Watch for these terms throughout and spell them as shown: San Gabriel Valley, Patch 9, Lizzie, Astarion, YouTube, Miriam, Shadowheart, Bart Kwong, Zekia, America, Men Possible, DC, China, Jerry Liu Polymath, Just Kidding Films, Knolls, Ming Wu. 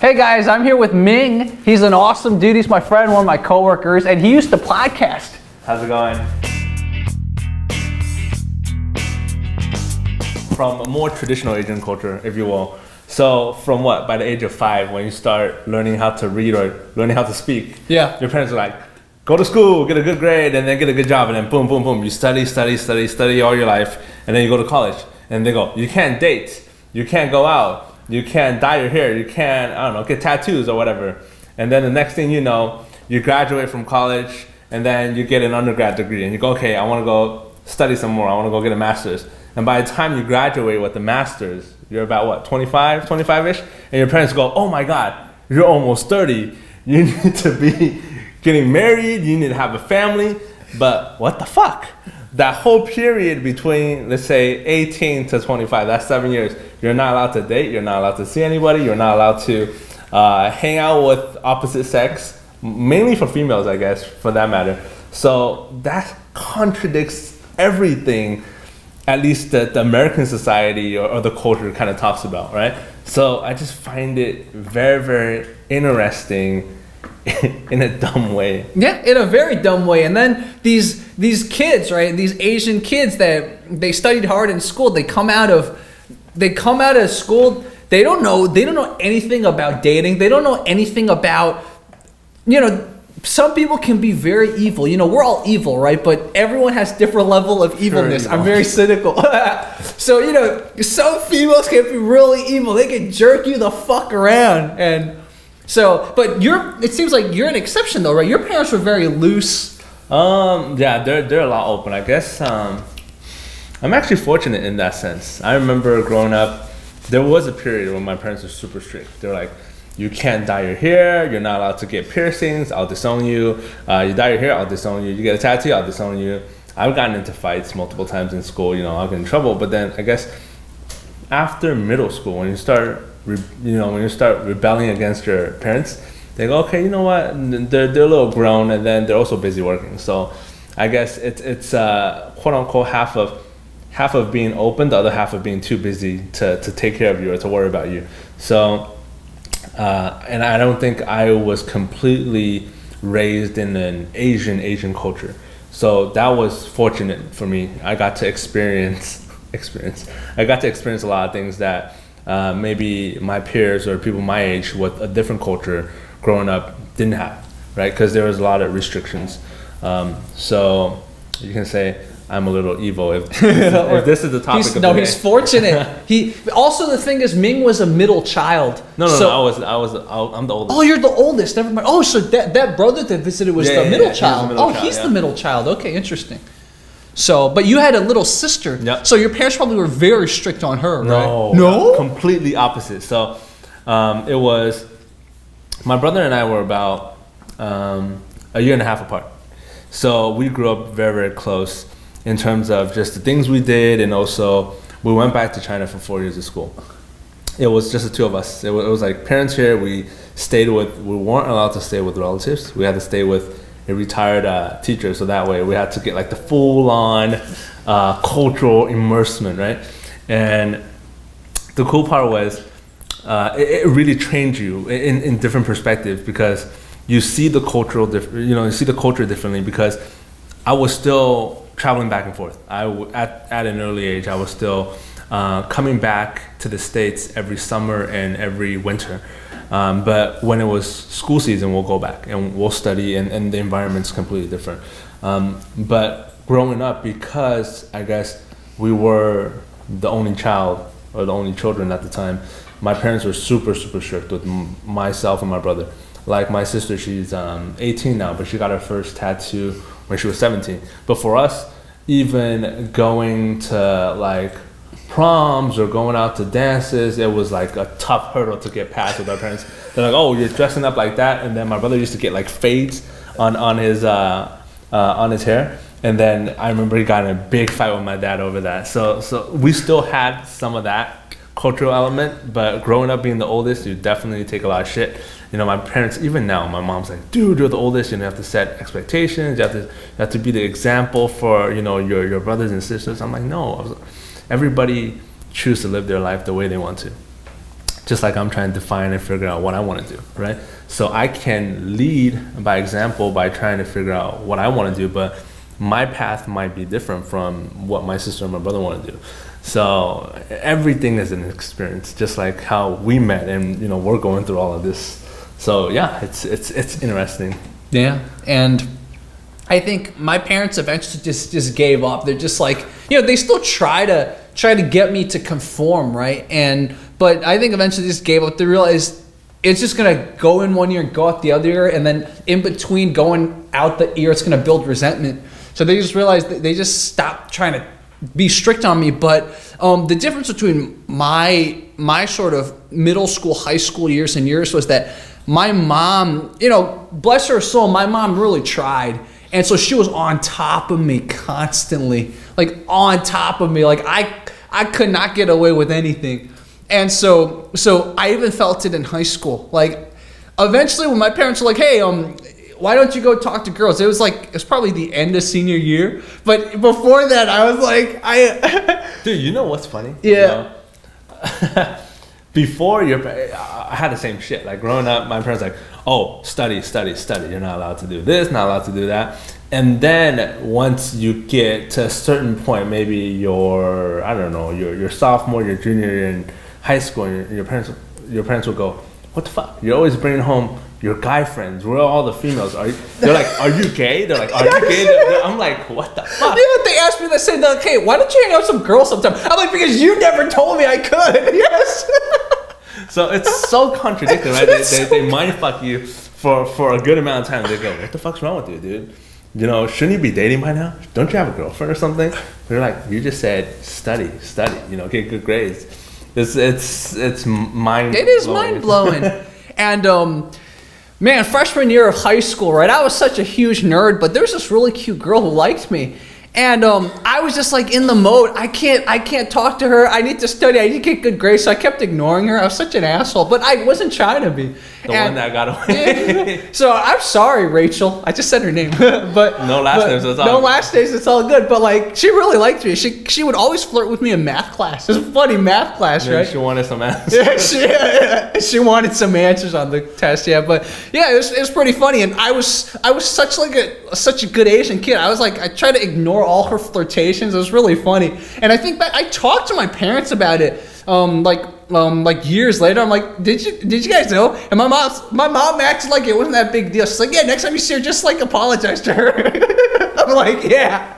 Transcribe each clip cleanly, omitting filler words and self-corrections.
Hey guys, I'm here with Ming. He's an awesome dude. He's my friend, one of my coworkers, and he used to podcast. How's it going? From a more traditional Asian culture, if you will. So from what? By the age of 5, when you start learning how to read or learning how to speak, yeah, your parents are like, go to school, get a good grade, and then get a good job, and then boom, boom, boom. You study, study, study, study all your life, and then you go to college, and they go, you can't date, you can't go out, you can't dye your hair, you can't, I don't know, get tattoos or whatever. And then the next thing you know, you graduate from college and then you get an undergrad degree and you go, okay, I want to go study some more, I want to go get a master's. And by the time you graduate with the master's, you're about what, 25, 25-ish? And your parents go, oh my God, you're almost 30. You need to be getting married, you need to have a family, but what the fuck? That whole period between, let's say, 18 to 25, that's 7 years, you're not allowed to date, you're not allowed to see anybody, you're not allowed to hang out with opposite sex, mainly for females, I guess, for that matter. So that contradicts everything, at least that the American society or the culture kind of talks about, right? So I just find it very, very interesting. In a dumb way. Yeah, in a very dumb way. And then these kids, right? These Asian kids that they studied hard in school, they come out of school, they don't know anything about dating. They don't know anything about, you know, some people can be very evil. You know, we're all evil, right? But everyone has different level of evilness. Sure, I'm very cynical. So, you know, some females can be really evil. They can jerk you the fuck around. And so, but it seems like you're an exception though, right? Your parents were very loose. Yeah, they're a lot open, I guess. I'm actually fortunate in that sense. I remember growing up, there was a period when my parents were super strict. They're like, you can't dye your hair, you're not allowed to get piercings, I'll disown you. You dye your hair, I'll disown you. You get a tattoo, I'll disown you. I've gotten into fights multiple times in school, you know, I'll get in trouble. But then I guess after middle school, when you start rebelling against your parents, they go, okay, you know what, they're a little grown, and then they're also busy working. So I guess it's quote unquote half of being open, the other half of being too busy to take care of you or to worry about you. So and I don't think I was completely raised in an Asian culture, so that was fortunate for me. I got to experience a lot of things that maybe my peers or people my age with a different culture growing up didn't have, right? Because there was a lot of restrictions. So you can say I'm a little evil if this is the topic of the day. No, he's fortunate. Also, the thing is, Ming was a middle child. No, I'm the oldest. Oh, you're the oldest. Never mind. Oh, so that brother that visited was the middle child. He's the middle child. Okay, interesting. So, but you had a little sister. Yep. So your parents probably were very strict on her, right? No, completely opposite. So it was, my brother and I were about a year and a half apart. So we grew up very, very close in terms of just the things we did, and also we went back to China for 4 years of school. It was just the two of us. It was like parents here. We weren't allowed to stay with relatives. We had to stay with a retired teacher, so that way we had to get like the full-on cultural immersion, right? And the cool part was it really trained you in different perspectives, because you see the culture differently. Because I was still traveling back and forth. At an early age, I was still coming back to the States every summer and every winter. But when it was school season, we'll go back and we'll study, and the environment's completely different. But growing up, because I guess we were the only child or the only children at the time, my parents were super, super strict with myself and my brother. Like my sister, she's 18 now, but she got her first tattoo when she was 17. But for us, even going to like proms or going out to dances, it was like a tough hurdle to get past with our parents. They're like, oh, you're dressing up like that. And then my brother used to get like fades on his hair, and then I remember he got in a big fight with my dad over that. So we still had some of that cultural element, but growing up being the oldest, you definitely take a lot of shit. You know, my parents, even now, my mom's like, dude, you're the oldest, you have to set expectations, you have to be the example for, you know, your brothers and sisters. I'm like, no, everybody chooses to live their life the way they want to. just like I'm trying to define and figure out what I want to do, right? So I can lead by example by trying to figure out what I want to do, but my path might be different from what my sister and my brother want to do. So everything is an experience, just like how we met, and you know, we're going through all of this. So yeah, it's interesting. Yeah, and I think my parents eventually just gave up. They're just like, you know, they still try to get me to conform, right? But I think eventually they just gave up. They realized it's just gonna go in one ear and go out the other ear, and then in between going out the ear, it's gonna build resentment. So they just realized that they just stopped trying to be strict on me. But the difference between my sort of middle school, high school years and yours was that my mom, you know, bless her soul, my mom really tried. And so she was on top of me constantly, like on top of me. Like I could not get away with anything. And so I even felt it in high school. Like eventually when my parents were like, hey, why don't you go talk to girls? It was like, it was probably the end of senior year. But before that, I was like, dude, you know what's funny? Yeah. You know? I had the same shit. Like growing up, my parents were like, oh, study, study, study. You're not allowed to do this, not allowed to do that. And then once you get to a certain point, maybe your, I don't know, your sophomore, your junior year in high school, and your parents will go, what the fuck? You're always bringing home your guy friends. Where are all the females? They're like, are you gay? They're like, are you gay? I'm like, what the fuck? Yeah, they asked me, they said, like, hey, why don't you hang out with some girls sometime? I'm like, because you never told me I could. Yes. So it's so contradictory, right? They mindfuck you for a good amount of time. They go, what the fuck's wrong with you, dude? You know, shouldn't you be dating by now? Don't you have a girlfriend or something? They're like, you just said study, study, you know, get good grades. It's mind blowing. It is mind blowing. And man, freshman year of high school, right? I was such a huge nerd, but there's this really cute girl who liked me. And I was just like in the mode, I can't talk to her, I need to study, I need to get good grades, so I kept ignoring her. I was such an asshole, but I wasn't trying to be. The one that got away. So I'm sorry, Rachel, I just said her name. But no last names, it's all good. No last names, it's all good, but like, she really liked me. She would always flirt with me in math class. It was a funny math class, right? She wanted some answers. She wanted some answers on the test, yeah, but yeah, it was pretty funny, and I was such a good Asian kid. I was like, I tried to ignore all her flirtations. It was really funny, and I think that I talked to my parents about it, like years later. I'm like, did you guys know? And my mom acted like it wasn't that big deal. She's like, yeah, next time you see her, just like apologize to her. I'm like, yeah.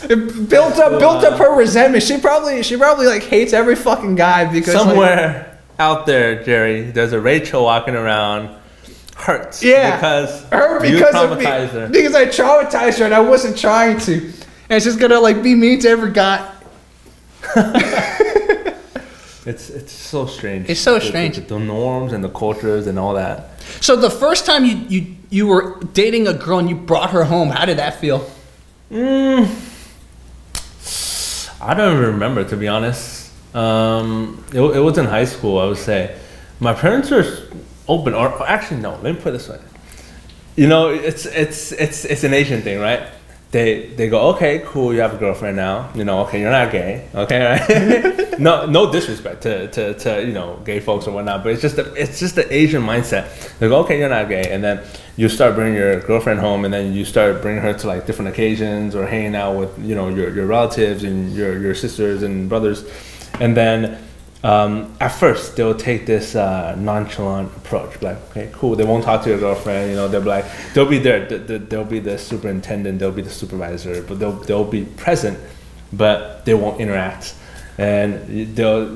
It built up her resentment. She probably like hates every fucking guy because somewhere like, out there, Jerry, there's a Rachel walking around. Hurts. Yeah. Because of me. Her. Because I traumatized her and I wasn't trying to. And she's gonna like be mean to every guy. It's so strange. It's so strange. The norms and the cultures and all that. So the first time you were dating a girl and you brought her home, how did that feel? I don't even remember, to be honest. It was in high school, I would say. My parents were open, or actually no, let me put it this way. You know, it's an Asian thing, right? They go, okay, cool, you have a girlfriend now, you know, okay, you're not gay, okay, right? no disrespect to you know, gay folks or whatnot, but it's just the Asian mindset. They go, okay, you're not gay, and then you start bringing your girlfriend home, and then you start bringing her to like different occasions or hanging out with, you know, your relatives and your sisters and brothers, and then at first they'll take this nonchalant approach, like, okay, cool, they won't talk to your girlfriend, you know, they'll be like, they'll be there, they'll be the superintendent, they'll be the supervisor, but they'll be present, but they won't interact, and they'll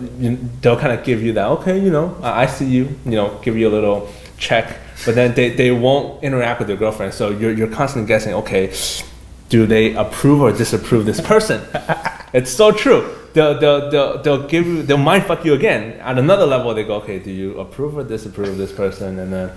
kind of give you that, okay, you know, I see you, you know, give you a little check, but then they won't interact with your girlfriend, so you're constantly guessing, okay, do they approve or disapprove this person? It's so true. They'll give you, they'll mindfuck you again. At another level, they go, okay, do you approve or disapprove of this person? And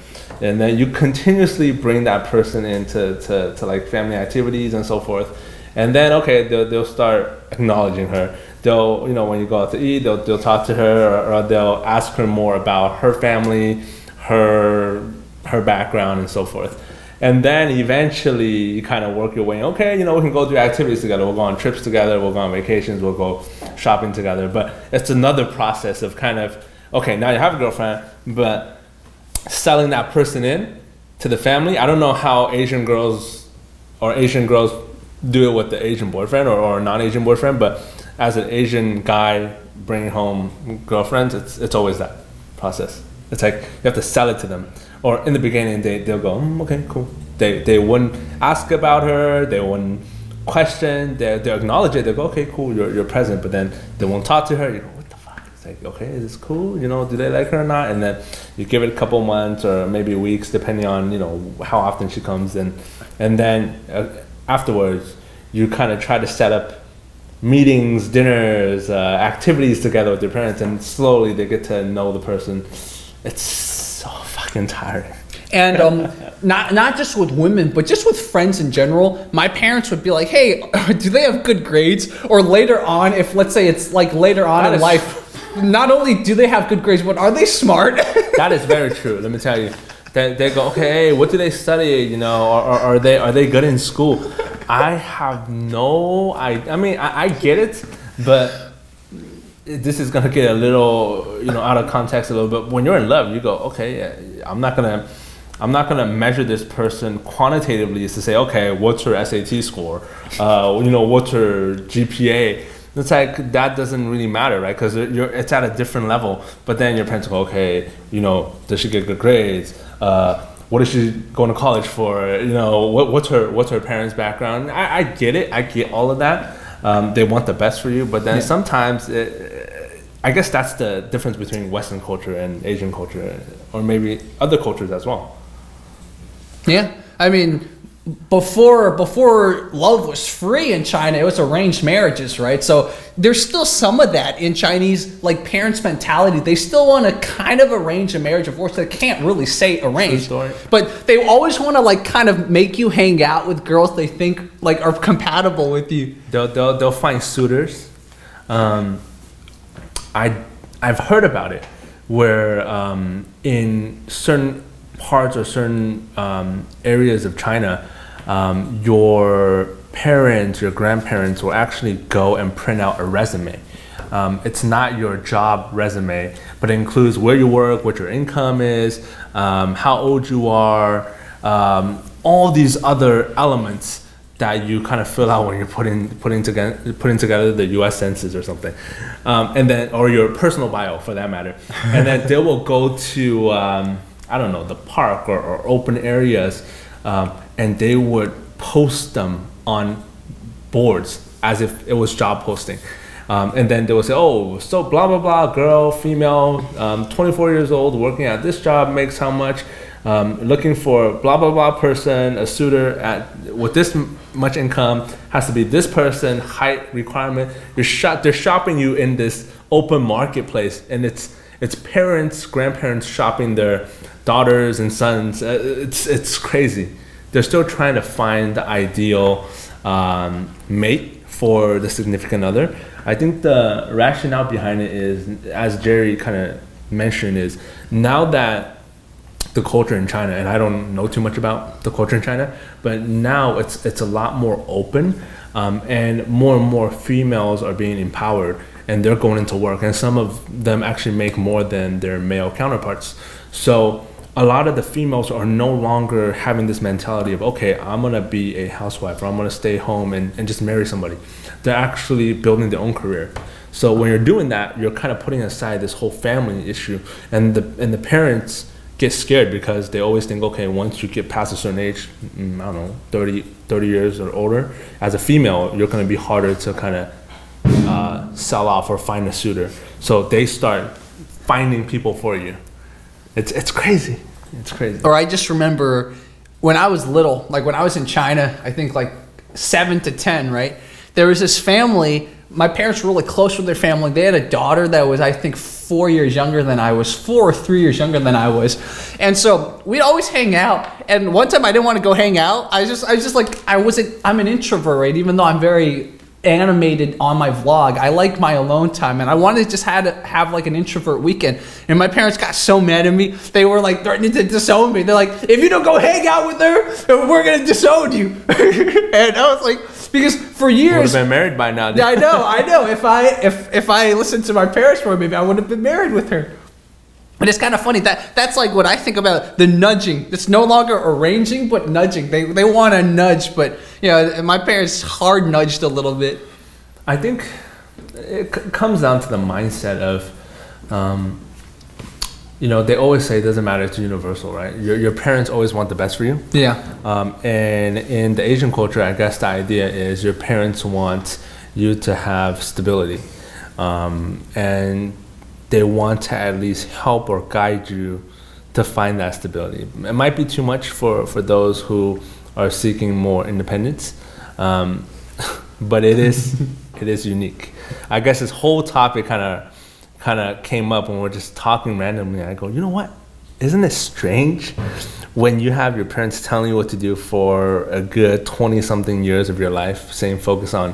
then you continuously bring that person into to like family activities and so forth. And then, okay, they'll start acknowledging her. They'll, you know, when you go out to eat, they'll talk to her, or they'll ask her more about her family, her background, and so forth. And then eventually you kind of work your way, okay, you know, we can go do activities together, we'll go on trips together, we'll go on vacations, we'll go shopping together. But it's another process of kind of, okay, now you have a girlfriend, but selling that person in to the family. I don't know how Asian girls do it with the Asian boyfriend or non-Asian boyfriend, but as an Asian guy bringing home girlfriends, it's always that process. It's like you have to sell it to them. Or in the beginning, they'll go, okay, cool. They wouldn't ask about her, they wouldn't question, they'll acknowledge it, they'll go, okay, cool, you're present, but then they won't talk to her, you know, what the fuck? It's like, okay, is this cool? You know, do they like her or not? And then you give it a couple months or maybe weeks, depending on, you know, how often she comes in. And then afterwards, you kind of try to set up meetings, dinners, activities together with your parents, and slowly they get to know the person. It's tired. And not just with women, but just with friends in general. My parents would be like, hey, do they have good grades? Or later on, if let's say it's like later on in life, not only do they have good grades, but are they smart? That is very true, let me tell you. They go, okay, what do they study, you know, or are they good in school? I have no idea. I mean, I get it, but this is gonna get a little, you know, out of context a little bit. When you're in love, you go, okay, I'm not gonna measure this person quantitatively. Is to say, okay, what's her SAT score? You know, what's her GPA? It's like that doesn't really matter, right? Because it's at a different level. But then your parents go, okay, you know, does she get good grades? What is she going to college for? You know, what's her parents' background? I get it. I get all of that. They want the best for you, but then sometimes I guess that's the difference between Western culture and Asian culture, or maybe other cultures as well. Yeah, I mean, before love was free in China, it was arranged marriages, right? So there's still some of that in Chinese, like, parents' mentality. They still want to kind of arrange a marriage, of course. They can't really say arranged, but they always want to, like, kind of make you hang out with girls they think, like, are compatible with you. They'll find suitors. I've heard about it, where in certain parts or certain areas of China, your parents, your grandparents will actually go and print out a resume. It's not your job resume, but it includes where you work, what your income is, how old you are, all these other elements that you kind of fill out when you're putting together the U.S. census or something, and then, or your personal bio for that matter. And then they will go to I don't know, the park or open areas, and they would post them on boards as if it was job posting. And then they would say, oh, so blah, blah, blah, girl, female, 24 years old, working at this job, makes how much, looking for blah, blah, blah person, a suitor with this much income, has to be this person, height requirement. They're shopping you in this open marketplace, and it's parents, grandparents shopping their daughters and sons. It's crazy. They're still trying to find the ideal mate for the significant other. I think the rationale behind it is, as Jerry kind of mentioned, is now that the culture in China, and I don't know too much about the culture in China, but now it's a lot more open, and more females are being empowered, and they're going into work, and some of them actually make more than their male counterparts. So a lot of the females are no longer having this mentality of, okay, I'm gonna be a housewife, or I'm gonna stay home and just marry somebody. They're actually building their own career. So when you're doing that, you're kind of putting aside this whole family issue, and the parents get scared because they always think, okay, once you get past a certain age, I don't know, 30 years or older, as a female, you're gonna be harder to kind of sell off or find a suitor. So they start finding people for you. It's crazy. It's crazy. Or I just remember when I was little, like when I was in China, I think like 7 to 10, right? There was this family. My parents were really close with their family. They had a daughter that was, I think, 4 years younger than I was, 4 or 3 years younger than I was. And so we'd always hang out. And one time I didn't want to go hang out. I was just like, I'm an introvert, right? Even though I'm very animated on my vlog. I like my alone time, and I wanted to just have like an introvert weekend. And my parents got so mad at me. They were like threatening to disown me. They're like, if you don't go hang out with her, we're gonna disown you. And I was like, because for years, would have been married by now. Yeah, I know. If I listened to my parents more, maybe I would have been married with her. But it's kind of funny that that's like what I think about the nudging. It's no longer arranging, but nudging. They want to nudge, but you know, my parents hard nudged a little bit. I think it comes down to the mindset of, you know, they always say it doesn't matter. It's universal, right? Your parents always want the best for you. Yeah. And in the Asian culture, I guess the idea is your parents want you to have stability, and they want to at least help or guide you to find that stability. It might be too much for those who are seeking more independence, but it is unique. I guess this whole topic kind of came up when we're just talking randomly. I go, you know what? Isn't it strange when you have your parents telling you what to do for a good 20-something years of your life, saying focus on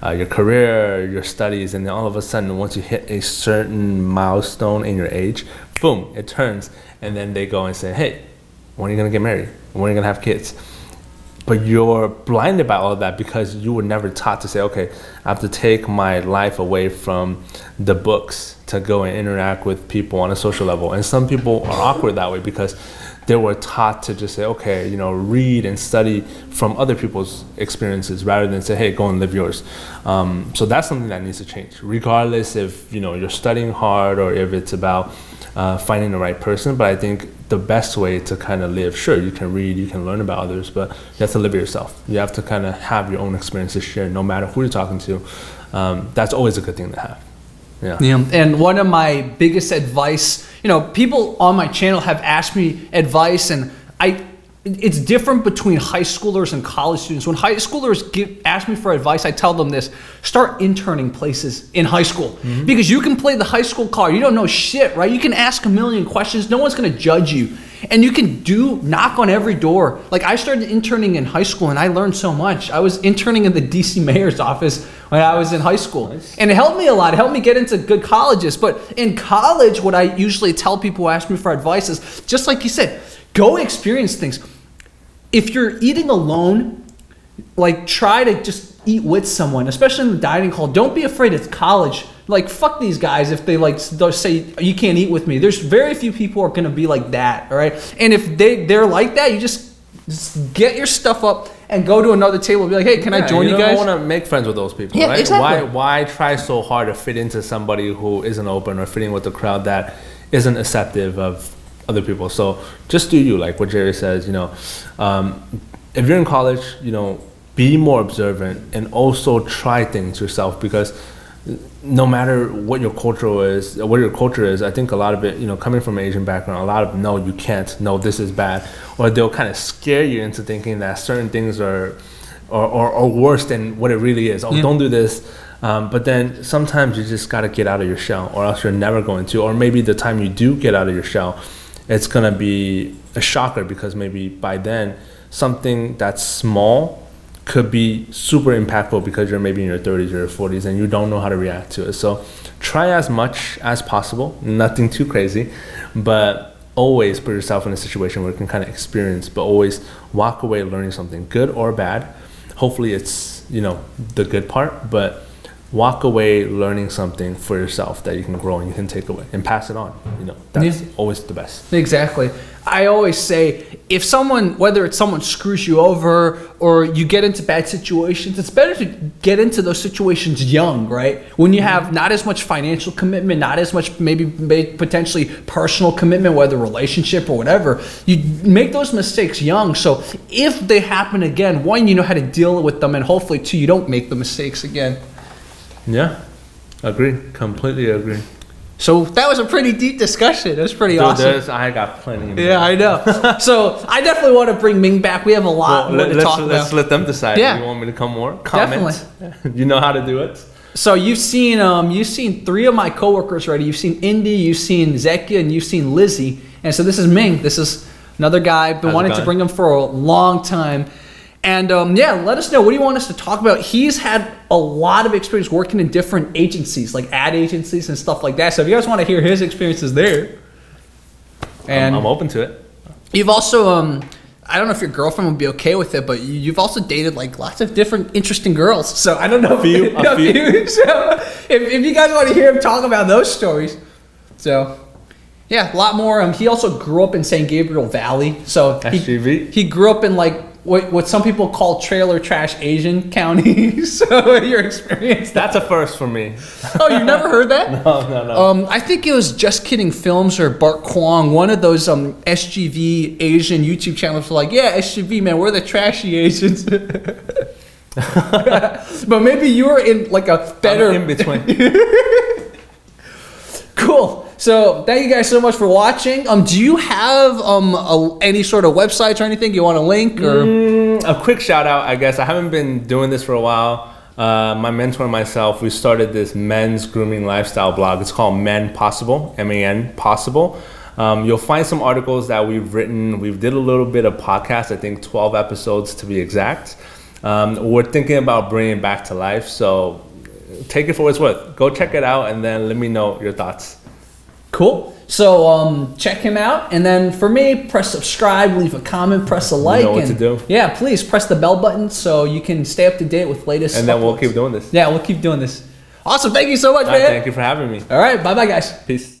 your career, your studies, and then all of a sudden, once you hit a certain milestone in your age, boom, it turns, and then they go and say, hey, when are you gonna get married? When are you gonna have kids? But you're blinded by all of that because you were never taught to say, okay, I have to take my life away from the books to go and interact with people on a social level. And some people are awkward that way because they were taught to just say, okay, you know, read and study from other people's experiences rather than say, hey, go and live yours. So that's something that needs to change, regardless if, you know, you're studying hard or if it's about finding the right person. But I think the best way to kind of live, sure, you can read, you can learn about others, but you have to live it yourself. You have to kind of have your own experiences shared, no matter who you're talking to. That's always a good thing to have. Yeah. Yeah. And one of my biggest advice, you know, people on my channel have asked me advice, and it's different between high schoolers and college students. When high schoolers ask me for advice, I tell them this: start interning places in high school, because you can play the high school card. You don't know shit, right? You can ask a million questions. No one's going to judge you, and you can knock on every door. Like, I started interning in high school, and I learned so much. I was interning in the DC mayor's office when I was in high school. Nice. And it helped me a lot. It helped me get into good colleges. But in college, what I usually tell people who ask me for advice is, just like you said, go experience things. If you're eating alone, like, try to just eat with someone, especially in the dining hall. Don't be afraid. It's college. Like, fuck these guys if they, like, they'll say, you can't eat with me. There's very few people are going to be like that, all right? And if they're like that, you just get your stuff up and go to another table and be like, hey, can I join you guys? You don't want to make friends with those people, right? Exactly. Why try so hard to fit into somebody who isn't open, or fitting with a crowd that isn't receptive of other people? So just do you, like what Jerry says, you know, if you're in college, you know, be more observant and also try things yourself, because no matter what your culture is, I think a lot of it, you know, coming from an Asian background, a lot of no, you can't, no, this is bad, or they'll kind of scare you into thinking that certain things are worse than what it really is. Oh, yeah. Don't do this. But then sometimes you just got to get out of your shell, or else you're never going to. Or maybe the time you do get out of your shell, it's going to be a shocker, because maybe by then something that's small could be super impactful, because you're maybe in your 30s or your 40s and you don't know how to react to it. So try as much as possible, nothing too crazy, but always put yourself in a situation where you can kind of experience, but always walk away learning something, good or bad. Hopefully it's, you know, the good part, but walk away learning something for yourself that you can grow and you can take away and pass it on. You know, that's always the best. Exactly. I always say, if someone, whether it's someone screws you over or you get into bad situations, it's better to get into those situations young, right? When you have not as much financial commitment, not as much maybe potentially personal commitment, whether relationship or whatever, you make those mistakes young. So if they happen again, one, you know how to deal with them, and hopefully two, you don't make the mistakes again. Yeah, agree. Completely agree. So that was a pretty deep discussion. That was pretty awesome. I got plenty of I know. So I definitely want to bring Ming back. We have a lot more to talk about. Let's let them decide. Yeah. You want me to come more? Comment. Definitely. You know how to do it. So you've seen three of my coworkers already. You've seen Indy, you've seen Zekia, and you've seen Lizzie. And so this is Ming. This is another guy. I've been wanting to bring him for a long time. And yeah, let us know, what do you want us to talk about? He's had a lot of experience working in different agencies, like ad agencies and stuff like that. So if you guys want to hear his experiences there. And I'm open to it. You've also, I don't know if your girlfriend would be okay with it, but you've also dated like lots of different interesting girls. So I don't know a few. So if you guys want to hear him talk about those stories. So yeah, a lot more. He also grew up in San Gabriel Valley. So he grew up in like what some people call trailer trash Asian county. So your experience. That's a first for me. Oh, you've never heard that? No. I think it was Just Kidding Films or Bart Kwong, one of those SGV Asian YouTube channels were like, yeah, SGV, man, we're the trashy Asians. But maybe you were in like a better... I'm in between. Cool. So thank you guys so much for watching. Do you have any sort of websites or anything you want to link? Or a quick shout out, I guess. I haven't been doing this for a while. My mentor and myself, we started this men's grooming lifestyle blog. It's called Men Possible, M-A-N Possible. You'll find some articles that we've written. We've did a little bit of podcast, I think 12 episodes to be exact. We're thinking about bringing it back to life. So take it for what it's worth. Go check it out and then let me know your thoughts. Cool. So check him out. And then for me, press subscribe, leave a comment, press a like. You know what to do. Yeah, please press the bell button so you can stay up to date with latest. And then we'll keep doing this. Yeah, we'll keep doing this. Awesome. Thank you so much, man. Thank you for having me. All right. Bye-bye, guys. Peace.